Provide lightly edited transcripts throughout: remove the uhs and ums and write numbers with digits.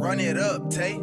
Run it up, Tay.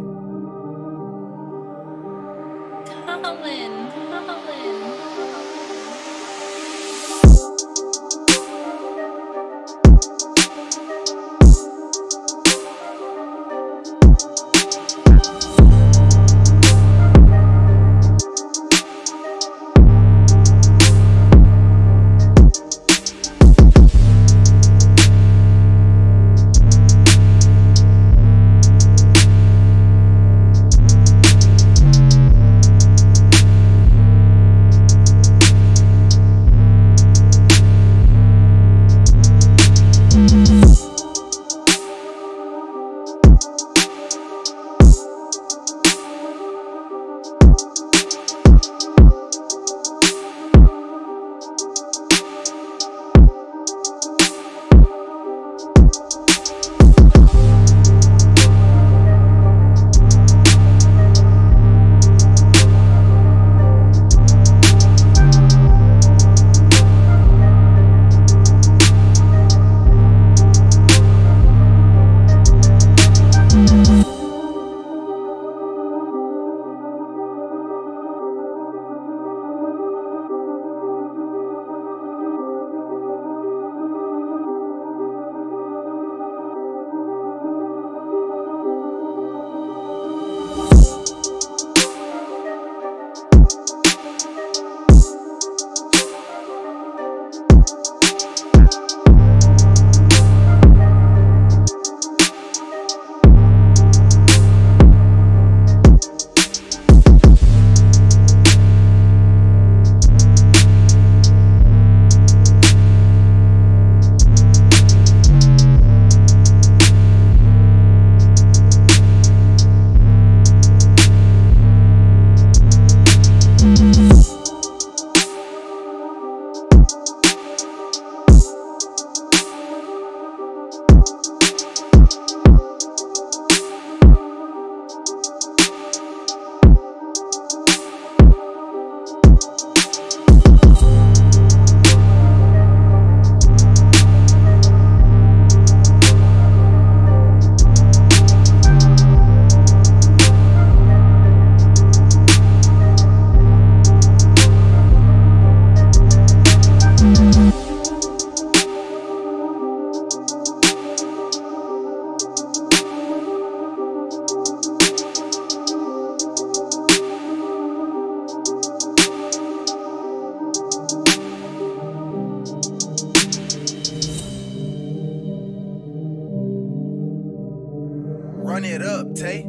Run it up, Tay.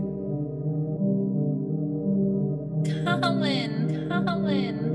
Colin.